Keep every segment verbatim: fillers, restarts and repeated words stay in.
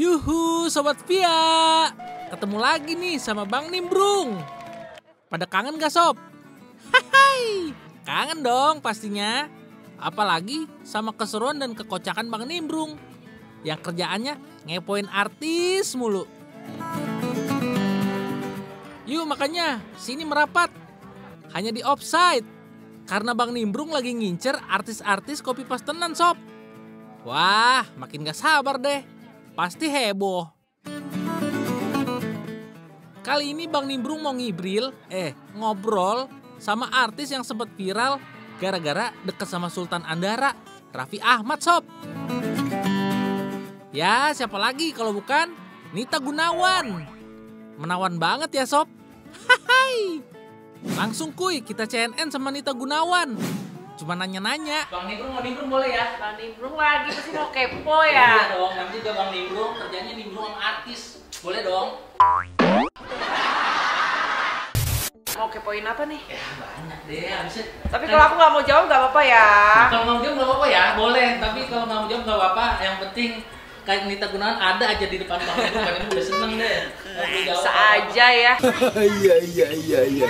Yuhu, Sobat Via. Ketemu lagi nih sama Bang Nimbrung. Pada kangen gak, Sob? Hai, kangen dong pastinya. Apalagi sama keseruan dan kekocakan Bang Nimbrung. Yang kerjaannya ngepoin artis mulu. Yuk makanya, sini merapat. Hanya di Offside. Karena Bang Nimbrung lagi ngincer artis-artis kopi pastenan, Sob. Wah, makin gak sabar deh. Pasti heboh. Kali ini Bang Nimbrung mau ngibril, eh ngobrol sama artis yang sempat viral gara-gara deket sama Sultan Andara, Raffi Ahmad, Sob. Ya, siapa lagi kalau bukan Nita Gunawan. Menawan banget ya, Sob. Hai. Langsung kuy, kita C N N sama Nita Gunawan. Cuma nanya-nanya. Bang Nimbrung, mau Nimbrung boleh ya? Bang Nimbrung lagi pasti mau kepo ya. Boleh dong, nanti juga Bang Nimbrung kerjanya Nimbrung sama artis. Boleh dong. Mau kepoin apa nih? Ya banyak deh, habisnya. Tapi kalau aku nggak mau jawab nggak apa-apa ya. Kalau nggak mau jawab nggak apa-apa ya, boleh. Tapi kalau nggak mau jawab nggak apa-apa. Yang penting kayak Nita Gunawan ada aja di depan Bang Nimbrung, Bang Nimbrung udah seneng deh. Bisa aja ya. Iya iya iya iya.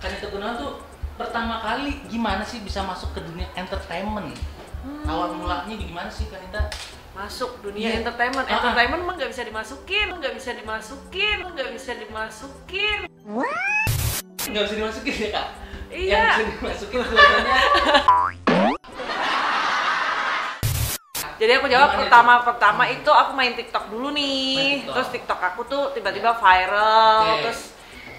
Kan Nita Gunawan tuh pertama kali gimana sih bisa masuk ke dunia entertainment? Hmm. Awal mulanya gimana sih Kak Nita? Masuk dunia yeah. entertainment, uh -huh. entertainment emang nggak bisa dimasukin, nggak bisa dimasukin, nggak bisa dimasukin. Nggak bisa dimasukin ya Kak? Iya. Yang bisa dimasukin sebenarnya. Jadi aku jawab pertama-pertama itu aku main TikTok dulu nih, TikTok. Terus TikTok aku tuh tiba-tiba viral, okay. Terus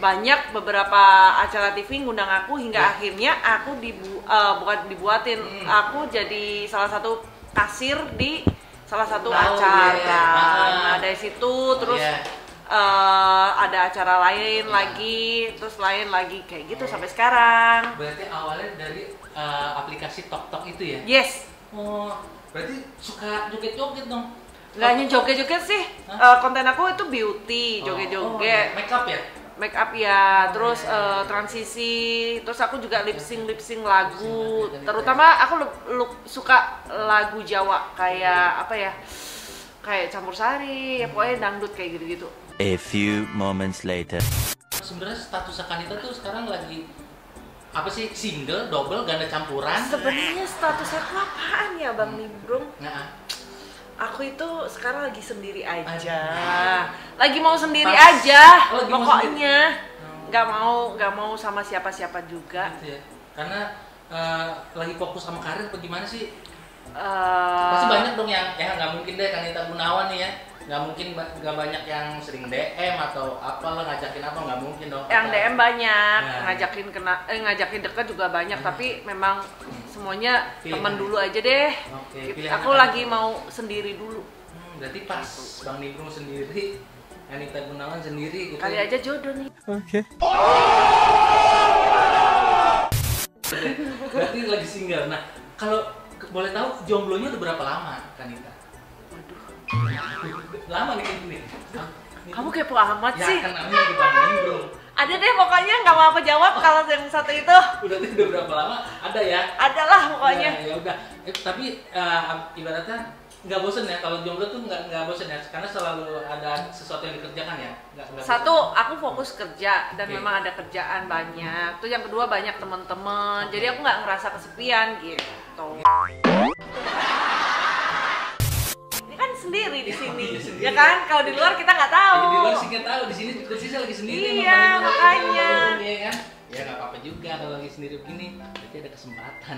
banyak beberapa acara T V ngundang aku hingga yeah. akhirnya aku dibu uh, bukan dibuatin, hmm. aku jadi salah satu kasir di salah satu oh, acara. Yeah. Ah. Nah dari situ terus yeah. uh, ada acara lain yeah. lagi, terus lain lagi kayak gitu yeah. sampai sekarang. Berarti awalnya dari uh, aplikasi TikTok itu ya? Yes. Oh. Berarti suka joget-joget dong? Gak hanya joget-joget sih, uh, konten aku itu beauty, joget-joget. Oh, oh, make up ya? Make up ya, terus uh, transisi, terus aku juga lip-sync-lip-sync lagu. Terutama aku suka lagu Jawa, kayak apa ya, kayak campur sari, ya pokoknya dangdut kayak gitu-gitu. A few moments later. Sebenarnya status Kanita tuh sekarang lagi apa sih, single, double, ganda campuran? Sebenarnya statusnya aku apaan ya Bang Nimbrung? Nah, aku itu sekarang lagi sendiri aja, lagi mau sendiri Pas. aja, oh, lagi pokoknya nggak mau nggak mau, mau sama siapa-siapa juga. Gitu ya? Karena uh, lagi fokus sama karir, bagaimana sih? Uh, Pasti banyak dong yang ya nggak mungkin deh Nita Gunawan nih ya. Nggak mungkin nggak banyak yang sering D M atau apalah ngajakin apa, nggak mungkin dong. Yang D M banyak, nah. ngajakin kena eh, ngajakin dekat juga banyak, nah. tapi memang semuanya teman dulu aja deh. Oke, aku lagi apa? Mau sendiri dulu. Hmm, berarti pas gitu. Bang Nimbrung sendiri, Nita Gunawan sendiri gitu. Kali aja jodoh nih. Oke. Okay. Berarti lagi single. Nah, kalau boleh tahu jomblonya udah berapa lama, Nita? Lama nih ini. Kamu kepo amat ya, sih. Ya kan namanya kita Nimbrung. Ada deh pokoknya nggak mau apa jawab kalau yang satu itu. Udah udah berapa lama? Ada ya? Ada lah pokoknya. Ya, ya udah. Eh, tapi uh, ibaratnya nggak bosen ya kalau jomblo tuh nggak nggak bosen ya karena selalu ada sesuatu yang dikerjakan ya. Gak, gak satu bosen. Aku fokus kerja dan okay. memang ada kerjaan banyak. Tuh yang kedua banyak teman-teman. Okay. Jadi aku nggak ngerasa kesepian gitu. Sendiri di sini, ya, ya kan? Kalau di luar kita nggak tahu. Di luar sih nggak tahu, di sini khususnya lagi sendiri. Iya, makanya. Iya kan? Ya nggak apa-apa juga kalau lagi sendiri begini. Berarti ada kesempatan.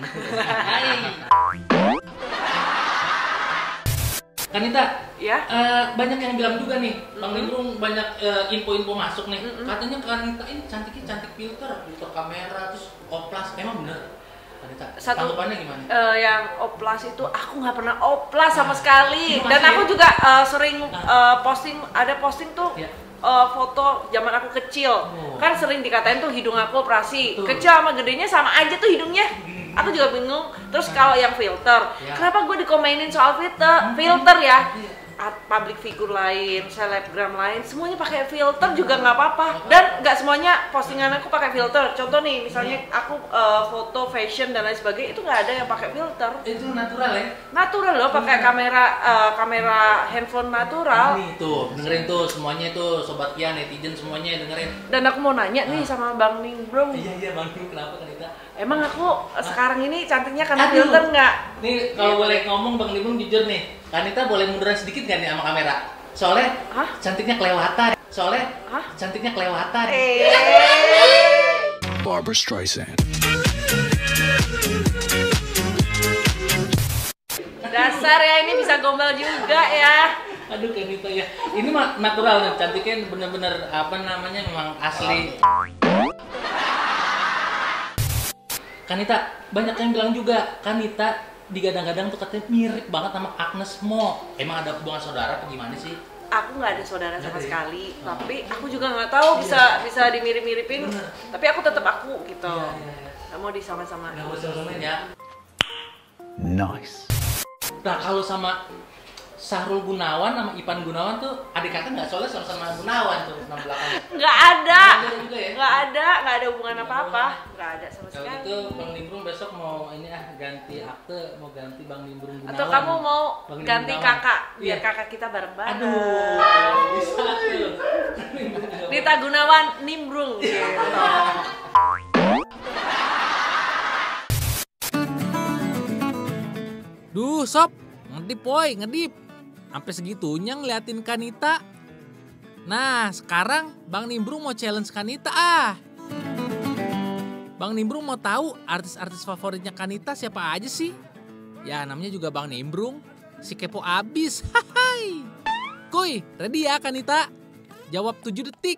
Kan Nita, ya? Uh, banyak yang bilang juga nih, Bang Nimbrung banyak info-info uh, masuk nih. Mm-hmm. Katanya Kan Nita ini cantiknya cantik filter, filter kamera, terus oplas. Emang bener? Satu gimana? Uh, yang oplas itu aku nggak pernah oplas sama nah, sekali dan aku ya? juga uh, sering uh, posting, ada posting tuh ya. uh, foto zaman aku kecil oh. kan sering dikatain tuh hidung aku operasi. Betul. Kecil sama gedenya sama aja tuh hidungnya, aku juga bingung. Terus nah. kalau yang filter ya. kenapa gue dikomenin soal filter, filter ya, ya. public figure lain, selebgram lain, semuanya pakai filter juga nggak apa-apa. Dan nggak semuanya postingan aku pakai filter. Contoh nih, misalnya aku uh, foto fashion dan lain sebagainya, itu nggak ada yang pakai filter. Itu natural ya? Natural loh, pakai hmm. kamera uh, kamera handphone natural. Ini tuh, dengerin tuh semuanya tuh sobat Kia, netizen semuanya dengerin. Dan aku mau nanya nih sama Bang Nimbrung. Iya iya Bang Nimbrung, kenapa Kanita? Emang aku ah. sekarang ini cantiknya karena Aduh. filter nggak? Nih kalau boleh ngomong Bang Nimbrung jujur nih. Kanita boleh munduran sedikit gak nih sama kamera? Soalnya Hah? cantiknya kelewatan. Soalnya Hah? cantiknya kelewatan. Barbra Streisand. Dasar ya, ini bisa gombal juga ya. Aduh Kanita ya. Ini mah natural nih, cantiknya bener-bener apa namanya memang asli. Kanita, banyak yang bilang juga Kanita digadang-gadang tuh katanya mirip banget sama Agnez Mo. Emang ada hubungan saudara atau gimana sih? Aku nggak ada saudara sama Jadi, sekali, oh. tapi aku juga nggak tahu iya. bisa bisa dimirip-miripin. Bener. Tapi aku tetap aku gitu. Iya, iya, iya. Gak mau disama-sama. Gak mau disama-samain ya. Nice. Nah kalau sama Sahrul Gunawan sama Ivan Gunawan tuh adik kakak nggak, soalnya sama-sama Gunawan tuh nama belakangnya. Nggak ada. Nggak ya? ada, nggak ada hubungan apa-apa. Nggak ada sama sekali. Kalau gitu Bang Nimbrung besok mau ini ah ganti akte, mau ganti Bang Nimbrung Gunawan. Atau kamu mau ganti kakak, biar kakak kita bareng-bareng. Aduh, bisa tuh. Nita Gunawan Nimbrung. Duh sob, ngedip boy, ngedip. Sampai segitunya ngeliatin Kanita. Nah, sekarang Bang Nimbrung mau challenge Kanita ah. Bang Nimbrung mau tahu artis-artis favoritnya Kanita siapa aja sih? Ya, namanya juga Bang Nimbrung. Si kepo abis. Hai. Kuy, ready ya Kanita? Jawab tujuh detik.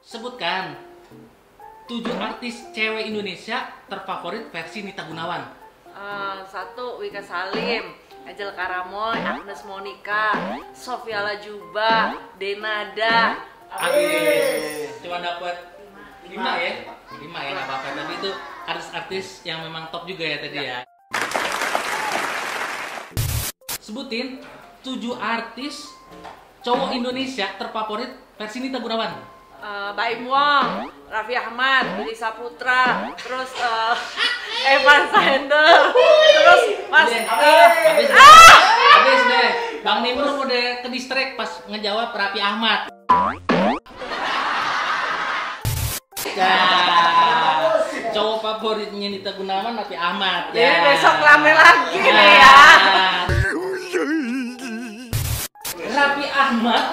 Sebutkan tujuh artis cewek Indonesia terfavorit versi Nita Gunawan. Uh, satu, Wika Salim. Kajal Karamoy, Agnez Monica, Sofiala Juba, Denada. Abis, cuma dapat lima ya, lima ya nggak apa-apa. Tapi itu artis-artis yang memang top juga ya tadi ya. Sebutin tujuh artis cowok Indonesia terfavorit versi Nita Gunawan. Uh, Baim Wong, Raffi Ahmad, Budi Saputra, terus. Uh, Evan Sander, terus Mas deh, uh, habis, ah, habis deh. Bang Nimbrung udah ke distrik pas ngejawab Raffi Ahmad. Nah, cowok favoritnya Nita Gunawan Raffi Ahmad. Jadi ya. besok rame lagi nah. nih ya. Raffi Ahmad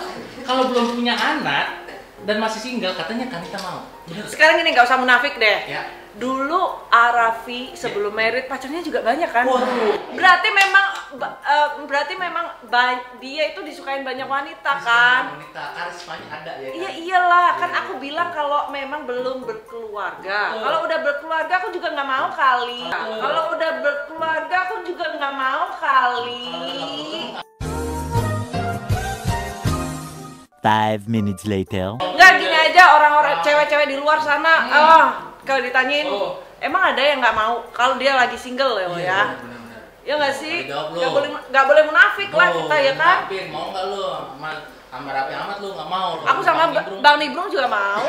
kalau belum punya anak dan masih single katanya Kanita mau. Sekarang ini nggak usah munafik deh. Ya. Dulu Arafi sebelum married pacarnya juga banyak kan? Waduh. Berarti memang uh, berarti memang dia itu disukain banyak wanita disukain kan? Wanita karismanya ada ya. Iya kan? iyalah kan ya. Aku bilang kalau memang belum berkeluarga. Kalau udah berkeluarga aku juga nggak mau kali. Kalau udah berkeluarga aku juga nggak mau kali. Five minutes later. Nggak gini aja orang-orang cewek-cewek di luar sana. Hmm. Oh. Kalau ditanyain, oh. emang ada yang nggak mau kalau dia lagi single ya, iya, ya? Bener-bener. Ya nggak sih? Nggak boleh, nggak boleh munafik oh, lah kita ya kan? Munafik, mau nggak lo? Sama Raffi Ahmad lo nggak mau? Aku sama Bang Nimbrung, Bang Nimbrung juga mau.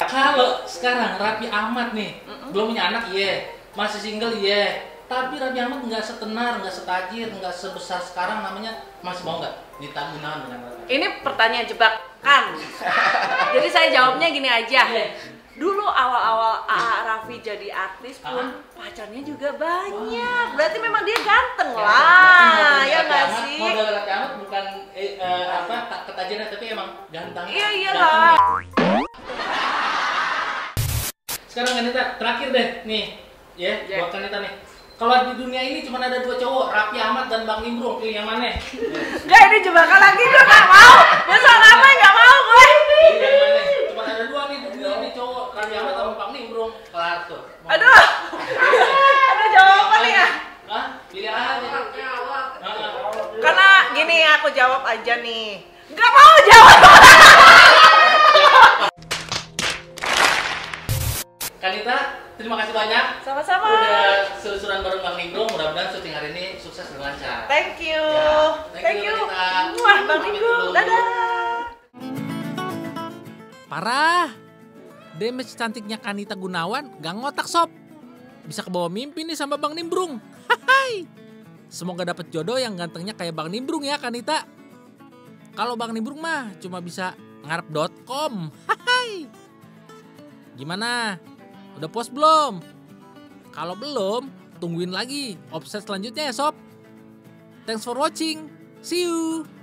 Kalau sekarang Raffi Ahmad nih, Mm-mm. belum punya anak iya, masih single iya. Tapi Raffi Ahmad nggak setenar, nggak setajir, nggak sebesar sekarang namanya. Mas mau nggak Nita Gunawan dengan Raffi? Ini pertanyaan jebakan. Jadi saya jawabnya gini aja. Dulu awal-awal Raffi jadi artis pun ah. pacarnya juga banyak. Berarti memang dia ganteng ya, lah, ya nggak sih? Modal Raffi Ahmad bukan eh, eh, apa ketajiran tapi emang ganteng. Iya iyalah. Sekarang Nita terakhir deh nih, ya yeah, buat yeah. Nita nih. Kalau di dunia ini cuma ada dua cowok, Raffi Ahmad dan Bang Nimbrung, pilih yang mana? Gak, ini jebakan lagi, gue gak mau! Besok apa gak mau gue! Pilih yang mana? Cuma ada dua nih, di dunia ini cowok, Raffi Ahmad sama Bang Nimbrung. Kelar tuh. Aduh! Aduh, jawaban nih ya? Hah? Pilih aja. Karena gini aku jawab aja nih. Gak mau jawab! Kanita? Terima kasih banyak. Sama-sama. Udah selusuran bareng Bang Nimbrung. Mudah-mudahan syuting hari ini sukses dan lancar. Thank you. Ya, thank, thank you. you. Wah, Bang Nimbrung. Dadah. Parah. Damage cantiknya Nita Gunawan gak ngotak sob. Bisa kebawa mimpi nih sama Bang Nimbrung. Hai. Semoga dapat jodoh yang gantengnya kayak Bang Nimbrung ya Nita. Kalau Bang Nimbrung mah cuma bisa ngarep dot com. Hai. Gimana? Udah post belum? Kalau belum, tungguin lagi offside selanjutnya ya sob. Thanks for watching. See you.